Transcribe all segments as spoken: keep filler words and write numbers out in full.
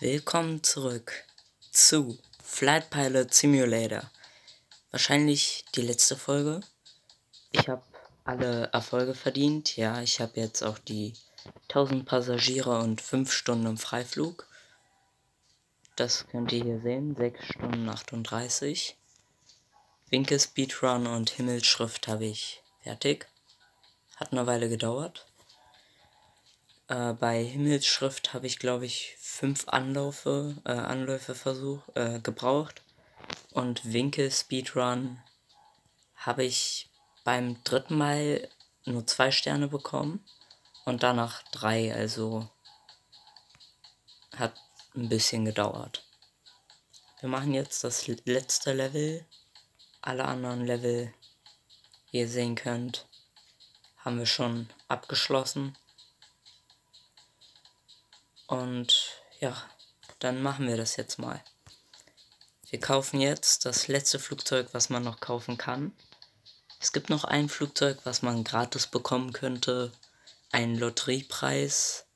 Willkommen zurück zu Flight Pilot Simulator. Wahrscheinlich die letzte Folge. Ich habe alle Erfolge verdient. Ja, ich habe jetzt auch die tausend Passagiere und fünf Stunden im Freiflug. Das könnt ihr hier sehen. sechs Stunden achtunddreißig. Winke Speedrun und Himmelsschrift habe ich fertig. Hat eine Weile gedauert. Äh, bei Himmelsschrift habe ich, glaube ich, fünf Anläufe, äh, Anläufe versuch, äh, gebraucht. Und Winkel Speedrun habe ich beim dritten Mal nur zwei Sterne bekommen und danach drei, also hat ein bisschen gedauert. Wir machen jetzt das letzte Level. Alle anderen Level, wie ihr sehen könnt, haben wir schon abgeschlossen. Und ja, dann machen wir das jetzt mal. Wir kaufen jetzt das letzte Flugzeug, was man noch kaufen kann. Es gibt noch ein Flugzeug, was man gratis bekommen könnte. Einen Lotteriepreis.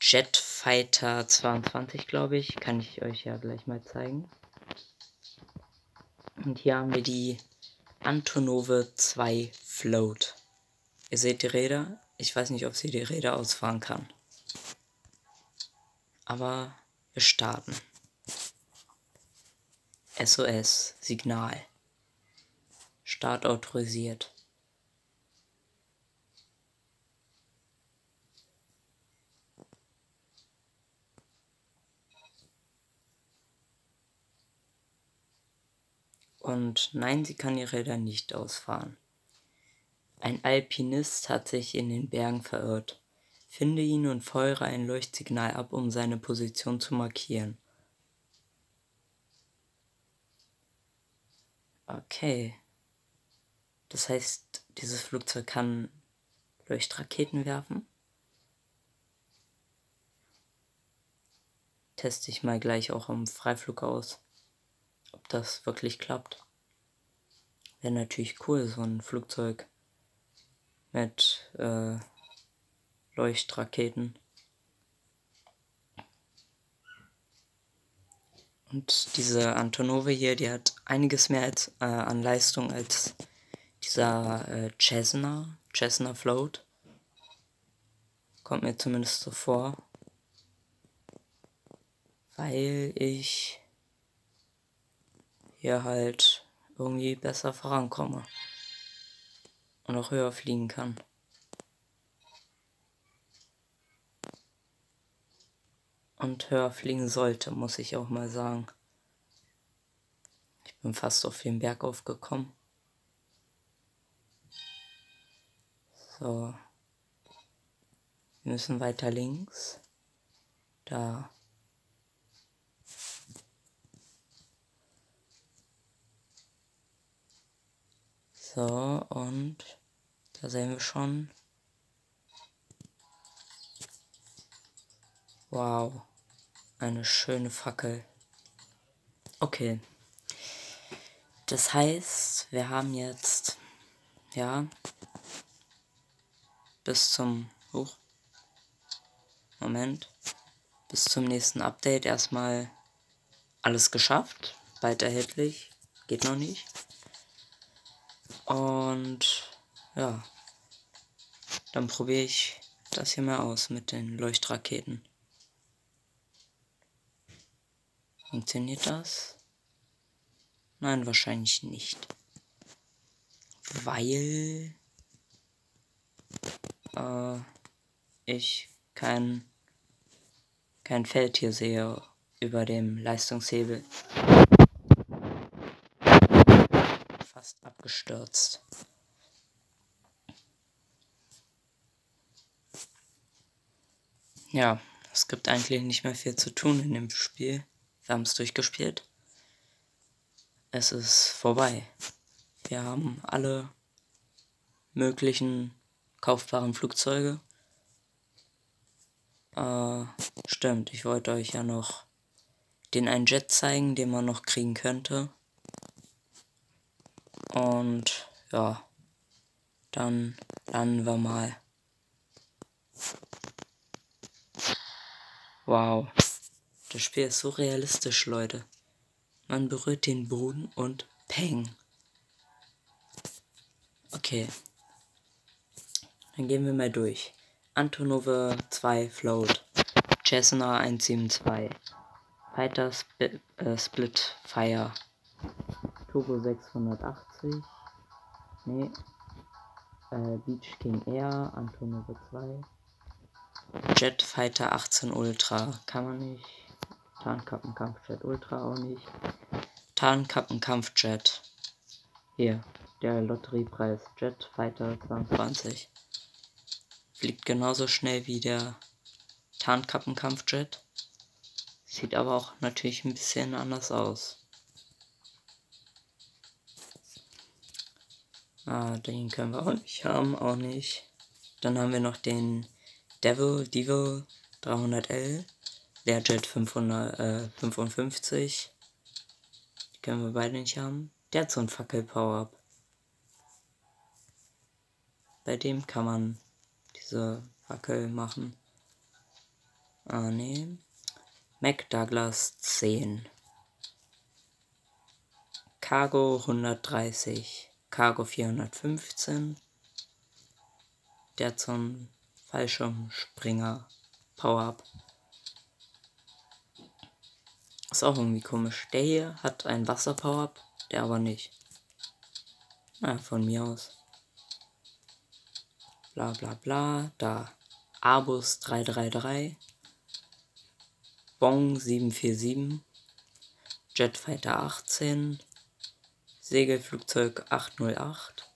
Jetfighter zweiundzwanzig, glaube ich. Kann ich euch ja gleich mal zeigen. Und hier haben wir die Antonov zwei Float. Ihr seht die Räder. Ich weiß nicht, ob sie die Räder ausfahren kann. Aber wir starten. S O S, Signal. Start autorisiert. Und nein, sie kann die Räder nicht ausfahren. Ein Alpinist hat sich in den Bergen verirrt. Finde ihn und feuere ein Leuchtsignal ab, um seine Position zu markieren. Okay. Das heißt, dieses Flugzeug kann Leuchtraketen werfen. Teste ich mal gleich auch im Freiflug aus, ob das wirklich klappt. Wäre natürlich cool, so ein Flugzeug mit äh, Leuchtraketen. Und diese Antonov hier, die hat einiges mehr als, äh, an Leistung als dieser äh, Cessna, Cessna Float. Kommt mir zumindest so vor. Weil ich hier halt irgendwie besser vorankomme. Und auch höher fliegen kann. Und höher fliegen sollte, muss ich auch mal sagen. Ich bin fast auf den Berg aufgekommen. So. Wir müssen weiter links. Da. So, und da sehen wir schon. Wow, eine schöne Fackel. Okay. Das heißt, wir haben jetzt, ja, bis zum, oh, Moment, bis zum nächsten Update erstmal alles geschafft. Bald erhältlich, geht noch nicht. Und ja, dann probiere ich das hier mal aus mit den Leuchtraketen. Funktioniert das? Nein, wahrscheinlich nicht. Weil äh, ich kein, kein Feld hier sehe über dem Leistungshebel. Fast abgestürzt. Ja, es gibt eigentlich nicht mehr viel zu tun in dem Spiel. Wir haben es durchgespielt. Es ist vorbei. Wir haben alle möglichen kaufbaren Flugzeuge. Äh, stimmt, ich wollte euch ja noch den einen Jet zeigen, den man noch kriegen könnte. Und ja, dann landen wir mal. Wow. Das Spiel ist so realistisch, Leute. Man berührt den Boden und peng. Okay. Dann gehen wir mal durch. Antonov zwei Float. Cessna hundertzweiundsiebzig. Fighter Sp äh, Split Fire. Turbo sechshundertachtzig. Nee. Äh, Beach King Air. Antonov zwei. Jet Fighter achtzehn Ultra. Kann man nicht. Tarnkappenkampfjet Ultra auch nicht. Tarnkappenkampfjet. Hier. Der Lotteriepreis Jet Fighter zweiundzwanzig fliegt genauso schnell wie der Tarnkappenkampfjet, sieht aber auch natürlich ein bisschen anders aus. Ah, den können wir auch nicht haben, auch nicht. Dann haben wir noch den Devil, Devil dreihundert L, der Jet fünfhundertfünfundfünfzig, die können wir beide nicht haben. Der hat so ein Fackel-Power-Up. Bei dem kann man diese Fackel machen. Ah, ne. Mac Douglas zehn. Cargo hundertdreißig. Cargo vierhundertfünfzehn. Der hat so einen Fallschirmspringer. Power-Up. Ist auch irgendwie komisch. Der hier hat ein Wasser-Power-Up, der aber nicht. Na, von mir aus. Bla bla bla, da. Airbus drei drei drei, Bong sieben vier sieben, Jetfighter achtzehn, Segelflugzeug achthundertacht,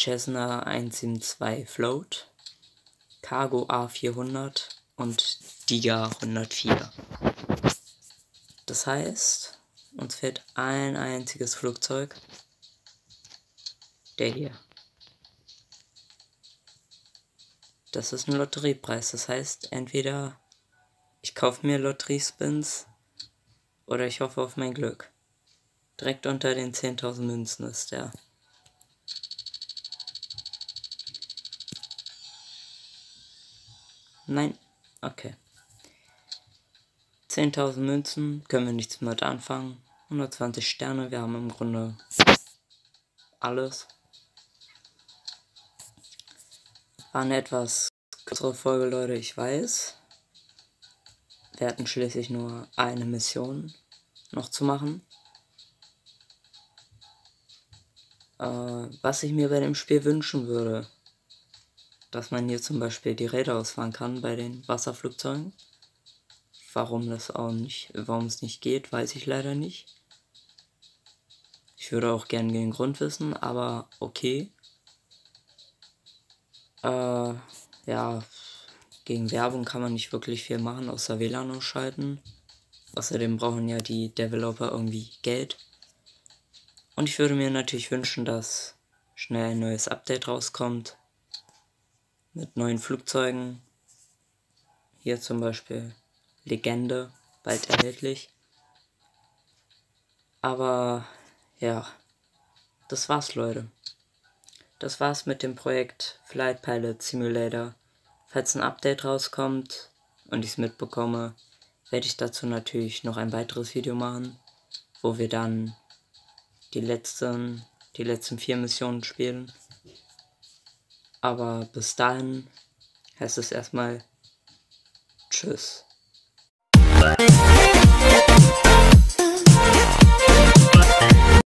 Cessna hundertzweiundsiebzig Float, Cargo A vierhundert und DIGA hundertvier. Das heißt, uns fehlt ein einziges Flugzeug. Der hier. Das ist ein Lotteriepreis, das heißt, entweder ich kaufe mir Lotteriespins oder ich hoffe auf mein Glück. Direkt unter den zehntausend Münzen ist der. Nein, okay. zehntausend Münzen, können wir nichts mit anfangen. hundertzwanzig Sterne, wir haben im Grunde alles. War eine etwas kürzere Folge, Leute, ich weiß. Wir hatten schließlich nur eine Mission noch zu machen. Äh, was ich mir bei dem Spiel wünschen würde, dass man hier zum Beispiel die Räder ausfahren kann bei den Wasserflugzeugen. Warum das auch nicht, warum es nicht geht, weiß ich leider nicht. Ich würde auch gerne den Grund wissen, aber okay. Äh, ja, gegen Werbung kann man nicht wirklich viel machen, außer W L A N ausschalten. Außerdem brauchen ja die Developer irgendwie Geld. Und ich würde mir natürlich wünschen, dass schnell ein neues Update rauskommt. Mit neuen Flugzeugen. Hier zum Beispiel Legende, bald erhältlich. Aber, ja, das war's, Leute. Das war's mit dem Projekt Flight Pilot Simulator. Falls ein Update rauskommt und ich es mitbekomme, werde ich dazu natürlich noch ein weiteres Video machen, wo wir dann die letzten, die letzten vier Missionen spielen. Aber bis dahin heißt es erstmal Tschüss.